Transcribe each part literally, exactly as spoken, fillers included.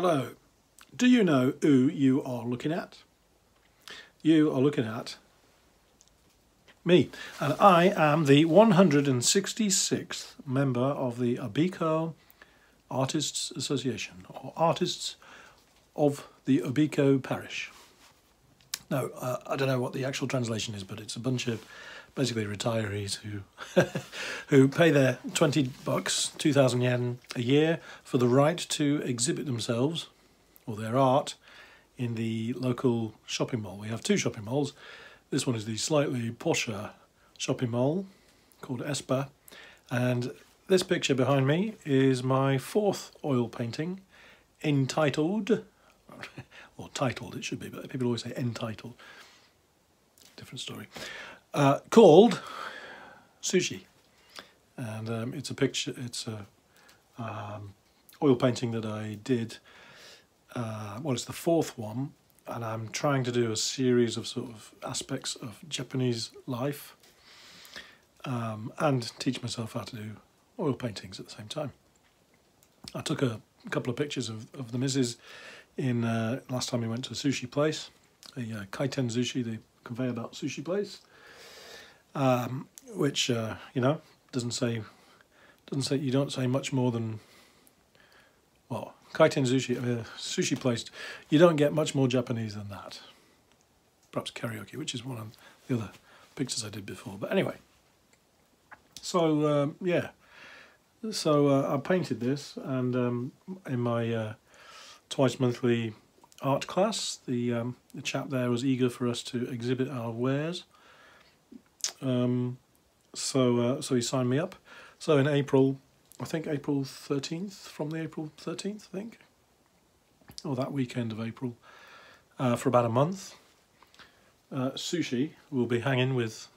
Hello. Do you know who you are looking at? You are looking at me, and I am the one hundred sixty-sixth member of the Abiko Artists Association, or Artists of the Abiko Parish. No, uh, I don't know what the actual translation is, but it's a bunch of basically retirees who who pay their twenty bucks, two thousand yen a year, for the right to exhibit themselves or their art in the local shopping mall. We have two shopping malls. This one is the slightly posher shopping mall called Esper, and this picture behind me is my fourth oil painting, entitled, or titled it should be, but people always say entitled, different story, uh, called Sushi. And um, it's a picture, it's a um, oil painting that I did, uh, well, it's the fourth one. And I'm trying to do a series of sort of aspects of Japanese life um, and teach myself how to do oil paintings at the same time. I took a couple of pictures of, of the missus in uh, last time we went to a sushi place, a uh, kaiten-zushi, the conveyor belt sushi place, um, which uh, you know doesn't say doesn't say you don't say much more than well. Kaiten-zushi, a sushi place, you don't get much more Japanese than that. Perhaps karaoke, which is one of the other pictures I did before. But anyway, so um, yeah, so uh, I painted this, and um, in my uh, twice monthly art class, the, um, the chap there was eager for us to exhibit our wares. Um, so uh, so he signed me up. So in April, I think April thirteenth, from the April thirteenth, I think, or that weekend of April, uh, for about a month, uh, Sushi will be hanging with,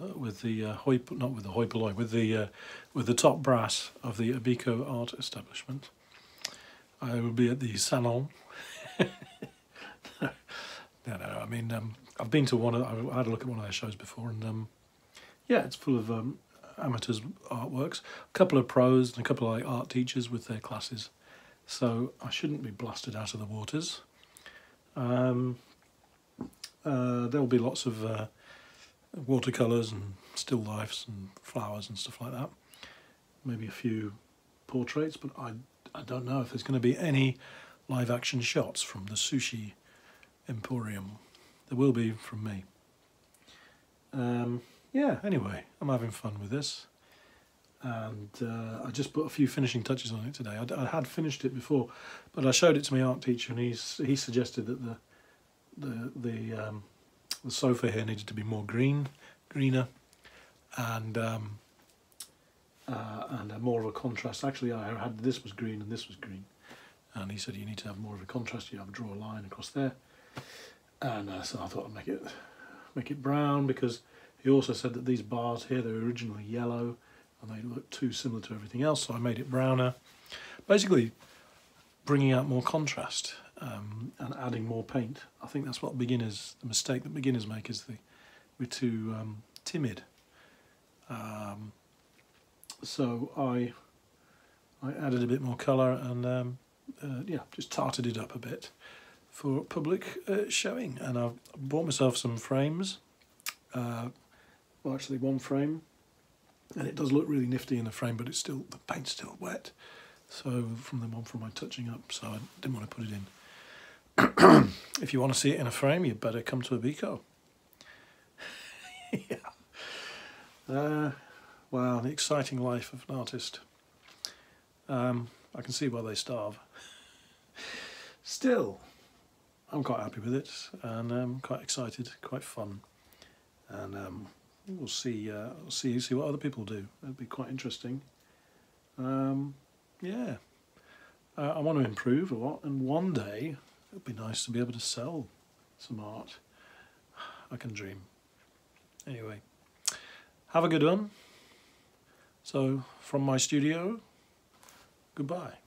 uh, with the uh, hoi, not with the hoi polloi, with the uh, with the top brass of the Abiko Art Establishment. I will be at the salon. no, no, no. I mean, um, I've been to one. Of, I had a look at one of their shows before, and um, yeah, it's full of. Um, amateurs artworks, a couple of pros and a couple of like, art teachers with their classes, so I shouldn't be blasted out of the waters. Um, uh, there'll be lots of uh, watercolours and still lifes and flowers and stuff like that, maybe a few portraits, but I, I don't know if there's going to be any live action shots from the Sushi Emporium. There will be from me. Um, Yeah, anyway, I'm having fun with this, and uh, I just put a few finishing touches on it today. I, I had finished it before, but I showed it to my art teacher, and he's, he suggested that the the the, um, the sofa here needed to be more green, greener, and um, uh, and a more of a contrast. Actually, I had this was green and this was green, and he said you need to have more of a contrast. You have to draw a line across there, and uh, so I thought I'd make it make it brown because. He also said that these bars here, they were originally yellow and they looked too similar to everything else, so I made it browner. Basically, bringing out more contrast um, and adding more paint. I think that's what beginners, the mistake that beginners make is the, we're too um, timid. Um, so I, I added a bit more colour and um, uh, yeah, just tarted it up a bit for public uh, showing. And I've bought myself some frames. Uh, Well, actually one frame, and it does look really nifty in the frame, but it's still, the paint's still wet, so from the one from my touching up, so I didn't want to put it in. If you want to see it in a frame, you better come to Abiko. Yeah. Uh, wow, an exciting life of an artist. Um, I can see why they starve. Still, I'm quite happy with it, and I'm quite excited, quite fun, and um, We'll see, uh, see, see what other people do. That'd be quite interesting. Um, yeah, uh, I want to improve a lot, and one day it'd be nice to be able to sell some art. I can dream. Anyway, have a good one. So, from my studio, goodbye.